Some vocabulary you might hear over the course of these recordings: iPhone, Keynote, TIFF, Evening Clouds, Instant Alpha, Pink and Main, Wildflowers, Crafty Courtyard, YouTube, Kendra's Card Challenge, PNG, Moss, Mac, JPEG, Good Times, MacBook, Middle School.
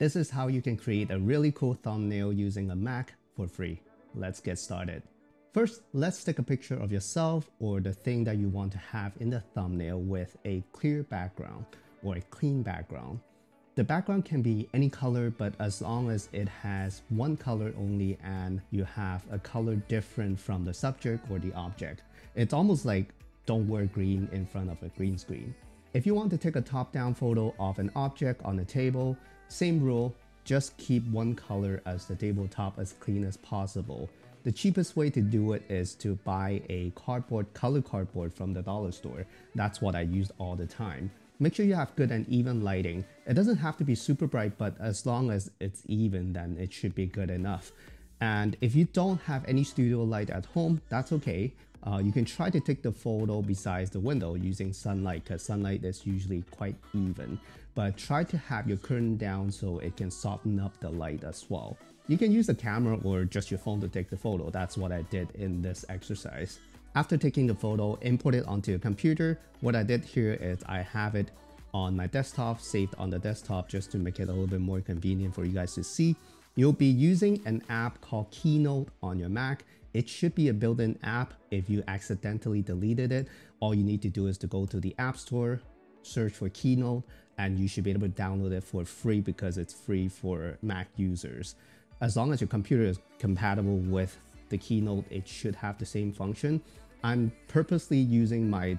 This is how you can create a really cool thumbnail using a Mac for free. Let's get started. First, let's take a picture of yourself or the thing that you want to have in the thumbnail with a clear background or a clean background. The background can be any color, but as long as it has one color only and you have a color different from the subject or the object. It's almost like don't wear green in front of a green screen. If you want to take a top-down photo of an object on a table, same rule, just keep one color as the tabletop as clean as possible. The cheapest way to do it is to buy a color cardboard from the dollar store. That's what I used all the time. Make sure you have good and even lighting. It doesn't have to be super bright, but as long as it's even, then it should be good enough. And if you don't have any studio light at home, that's okay. You can try to take the photo besides the window using sunlight, because sunlight is usually quite even. But try to have your curtain down so it can soften up the light as well. You can use a camera or just your phone to take the photo. That's what I did in this exercise. After taking the photo, import it onto your computer. What I did here is I have it on my desktop, saved on the desktop just to make it a little bit more convenient for you guys to see. You'll be using an app called Keynote on your Mac. It should be a built-in app. If you accidentally deleted it, all you need to do is to go to the App Store, search for Keynote, and you should be able to download it for free because it's free for Mac users. As long as your computer is compatible with the Keynote, it should have the same function. I'm purposely using my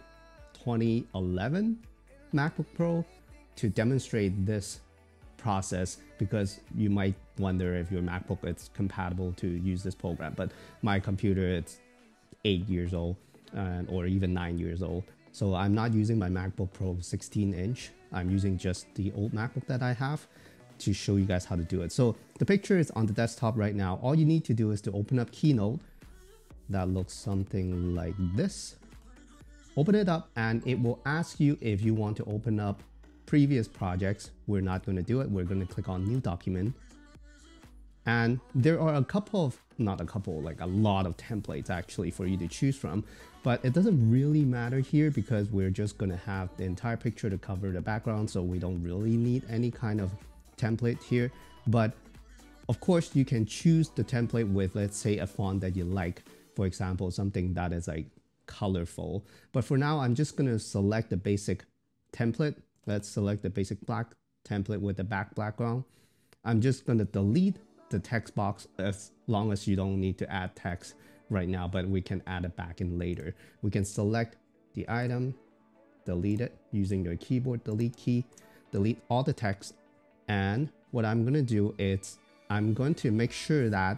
2011 MacBook Pro to demonstrate this process because you might wonder if your MacBook is compatible to use this program, but my computer, it's 8 years old or even 9 years old. So I'm not using my MacBook Pro 16-inch. I'm using just the old MacBook that I have to show you guys how to do it. So the picture is on the desktop right now. All you need to do is to open up Keynote. That looks something like this. Open it up and it will ask you if you want to open up previous projects. We're not going to do it. We're going to click on new document. And there are like a lot of templates actually for you to choose from, but it doesn't really matter here because we're just going to have the entire picture to cover the background. So we don't really need any kind of template here, but of course you can choose the template with, let's say, a font that you like, for example, something that is like colorful. But for now, I'm just going to select the basic template. Let's select the basic black template with the background. I'm just going to delete the text box as long as you don't need to add text right now, but we can add it back in later. We can select the item, delete it using your keyboard delete key, delete all the text. And what I'm going to do is I'm going to make sure that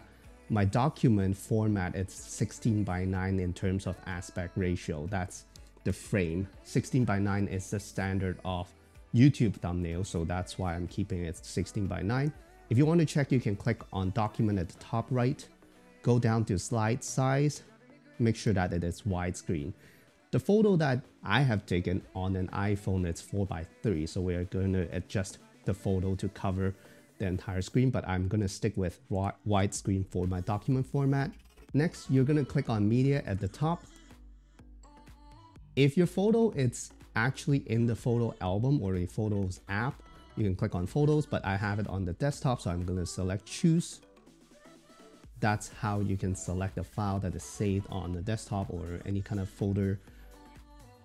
my document format is 16:9 in terms of aspect ratio. That's the frame. 16:9 is the standard of YouTube thumbnail. So that's why I'm keeping it 16:9. If you want to check, you can click on document at the top right, go down to slide size, make sure that it is widescreen. The photo that I have taken on an iPhone, it's 4:3. So we are going to adjust the photo to cover the entire screen, but I'm going to stick with widescreen for my document format. Next, you're going to click on media at the top. If your photo is actually in the photo album or a photos app, you can click on photos, but I have it on the desktop, so I'm going to select choose. That's how you can select a file that is saved on the desktop or any kind of folder.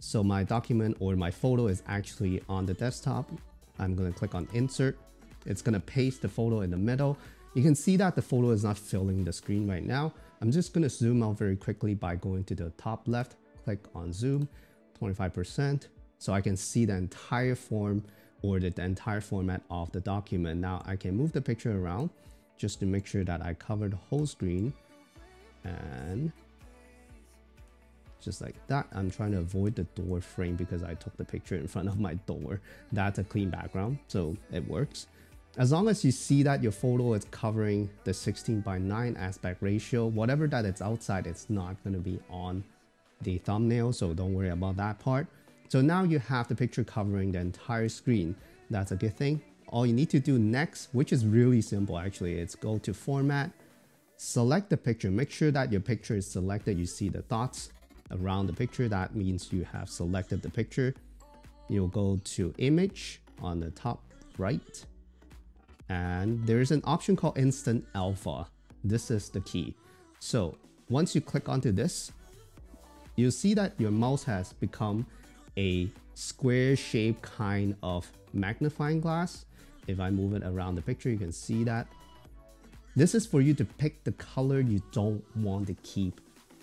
So my document or my photo is actually on the desktop. I'm going to click on insert. It's going to paste the photo in the middle. You can see that the photo is not filling the screen right now. I'm just going to zoom out very quickly by going to the top left, click on zoom 25%. So I can see the entire form or the entire format of the document. Now I can move the picture around just to make sure that I cover the whole screen. And just like that, I'm trying to avoid the door frame because I took the picture in front of my door. That's a clean background, so it works. As long as you see that your photo is covering the 16:9 aspect ratio, whatever that it's outside, it's not going to be on the thumbnail, so don't worry about that part. So now you have the picture covering the entire screen. That's a good thing. All you need to do next, which is really simple actually, is go to format, select the picture, make sure that your picture is selected. You see the dots around the picture, that means you have selected the picture. You'll go to image on the top right, and there's an option called Instant Alpha. This is the key. So once you click onto this, you'll see that your mouse has become a square-shaped kind of magnifying glass. If I move it around the picture, you can see that. This is for you to pick the color you don't want to keep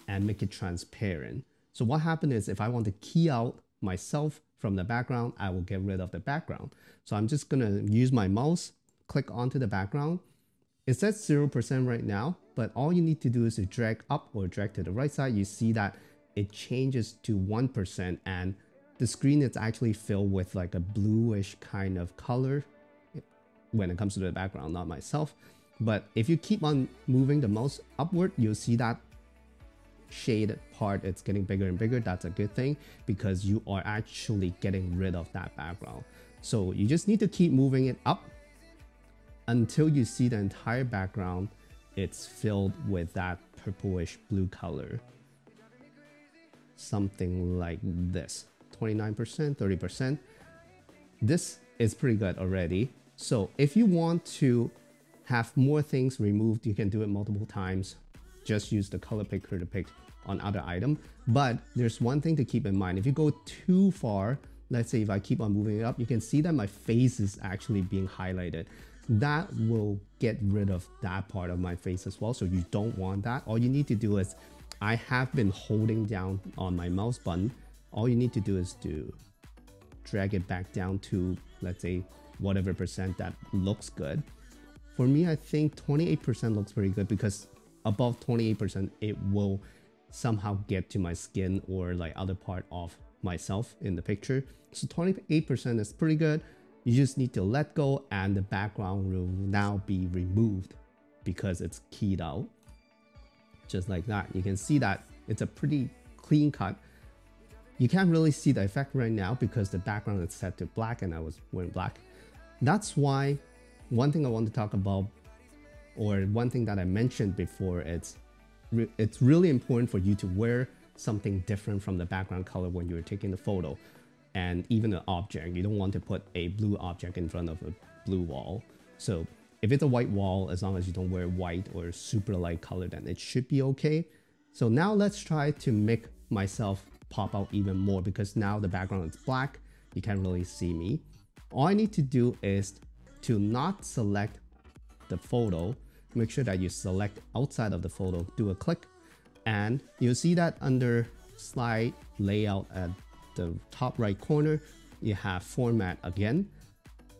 and make it transparent. So what happened is, if I want to key out myself from the background, I will get rid of the background. So I'm just going to use my mouse, click onto the background. It says 0% right now, but all you need to do is to drag up or drag to the right side. You see that it changes to 1% and the screen is actually filled with like a bluish kind of color when it comes to the background, not myself. But if you keep on moving the mouse upward, you'll see that shaded part, it's getting bigger and bigger. That's a good thing because you are actually getting rid of that background. So you just need to keep moving it up until you see the entire background. It's filled with that purplish blue color. Something like this, 29%, 30%. This is pretty good already. So if you want to have more things removed, you can do it multiple times. Just use the color picker to pick on other item. But there's one thing to keep in mind. If you go too far, let's say if I keep on moving it up, you can see that my face is actually being highlighted. That will get rid of that part of my face as well. So you don't want that. All you need to do is, I have been holding down on my mouse button. All you need to do is to drag it back down to, let's say, whatever percent that looks good. For me, I think 28% looks pretty good because above 28%, it will somehow get to my skin or like other part of myself in the picture. So 28% is pretty good. You just need to let go and the background will now be removed because it's keyed out. Just like that. You can see that it's a pretty clean cut. You can't really see the effect right now because the background is set to black and I was wearing black. That's why one thing I want to talk about, or one thing that I mentioned before, it's really important for you to wear something different from the background color when you're taking the photo. And even an object, you don't want to put a blue object in front of a blue wall. So if it's a white wall, as long as you don't wear white or super light color, then it should be okay. So now let's try to make myself pop out even more because now the background is black. You can't really see me. All I need to do is to not select the photo. Make sure that you select outside of the photo, do a click, and you'll see that under slide layout at the top right corner, you have format again.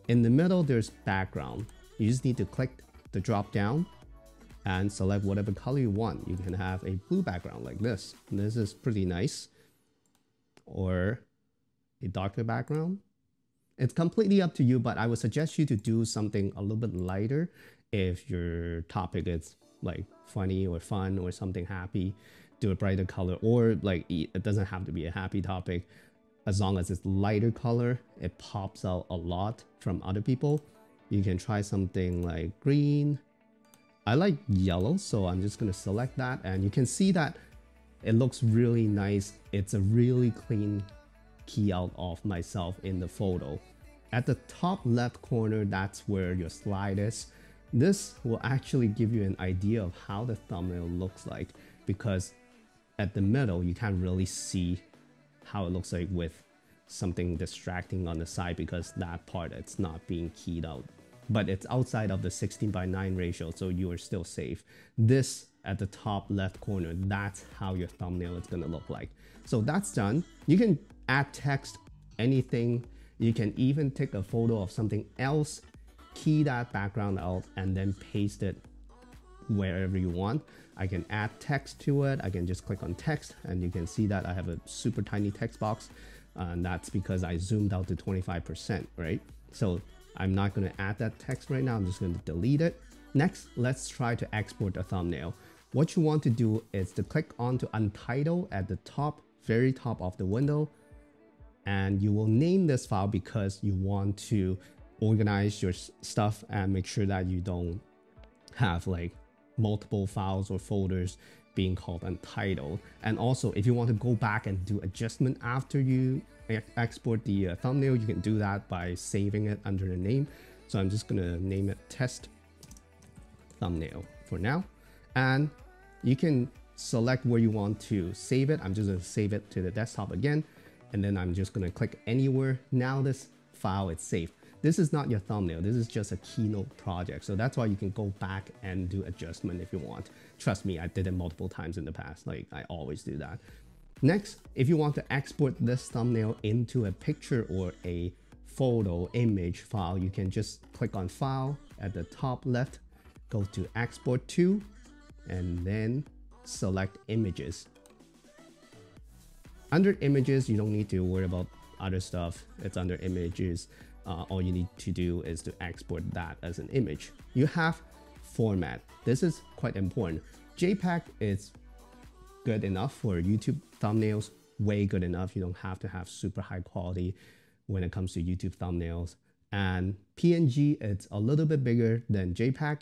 In the middle, there's background. You just need to click the drop down and select whatever color you want. You can have a blue background like this. This is pretty nice. Or a darker background. It's completely up to you, but I would suggest you to do something a little bit lighter if your topic is like funny or fun or something happy. Do a brighter color, or like it doesn't have to be a happy topic. As long as it's lighter color, it pops out a lot from other people. You can try something like green. I like yellow, so I'm just going to select that and you can see that it looks really nice. It's a really clean key out of myself in the photo. At the top left corner, that's where your slide is. This will actually give you an idea of how the thumbnail looks like because at the middle, you can't really see how it looks like with something distracting on the side because that part, it's not being keyed out. But it's outside of the 16:9 ratio, so you are still safe. This at the top left corner, that's how your thumbnail is going to look like. So that's done. You can add text, anything. You can even take a photo of something else, key that background out, and then paste it wherever you want. I can add text to it. I can just click on text and you can see that I have a super tiny text box. And that's because I zoomed out to 25%, right? So I'm not going to add that text right now. I'm just going to delete it. Next, let's try to export a thumbnail. What you want to do is to click on to Untitled at the top, very top of the window. And you will name this file because you want to organize your stuff and make sure that you don't have like multiple files or folders being called untitled. And also, if you want to go back and do adjustment after you export the thumbnail, you can do that by saving it under the name. So I'm just going to name it test thumbnail for now. And you can select where you want to save it. I'm just going to save it to the desktop again. And then I'm just going to click anywhere. Now this file is saved. This is not your thumbnail. This is just a Keynote project. So that's why you can go back and do adjustment if you want. Trust me, I did it multiple times in the past. Like I always do that. Next, if you want to export this thumbnail into a picture or a photo image file, you can just click on File at the top left, go to Export To, and then select Images. Under Images, you don't need to worry about other stuff. It's under Images. All you need to do is to export that as an image. You have format. This is quite important. JPEG is good enough for YouTube thumbnails, way good enough. You don't have to have super high quality when it comes to YouTube thumbnails. And PNG, it's a little bit bigger than JPEG.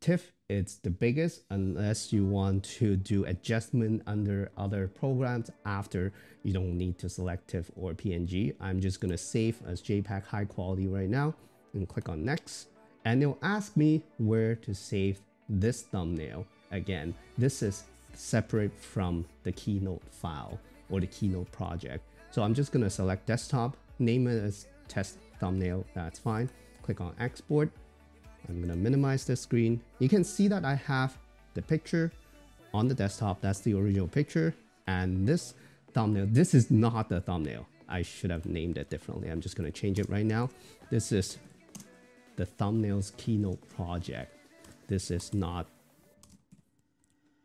TIFF, it's the biggest unless you want to do adjustment under other programs after. You don't need to select TIFF or PNG. I'm just going to save as JPEG high quality right now and click on next. And it'll ask me where to save this thumbnail. Again, this is separate from the Keynote file or the Keynote project. So I'm just going to select desktop, name it as test thumbnail. That's fine. Click on export. I'm going to minimize this screen. You can see that I have the picture on the desktop. That's the original picture. And this thumbnail, this is not the thumbnail. I should have named it differently. I'm just going to change it right now. This is the thumbnails Keynote project. This is not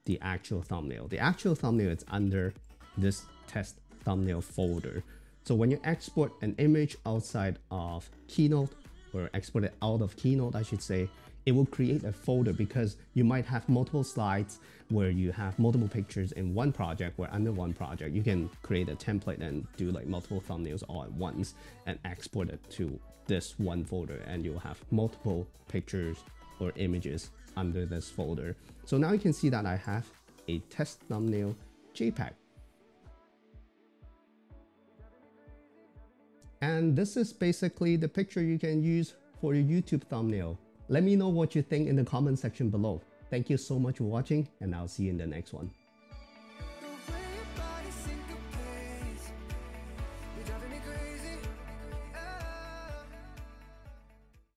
the actual thumbnail. The actual thumbnail is under this test thumbnail folder. So when you export an image outside of Keynote, or export it out of Keynote, I should say, it will create a folder because you might have multiple slides where you have multiple pictures in one project, where under one project, you can create a template and do like multiple thumbnails all at once and export it to this one folder, and you'll have multiple pictures or images under this folder. So now you can see that I have a test thumbnail JPEG. And this is basically the picture you can use for your YouTube thumbnail. Let me know what you think in the comment section below. Thank you so much for watching, and I'll see you in the next one.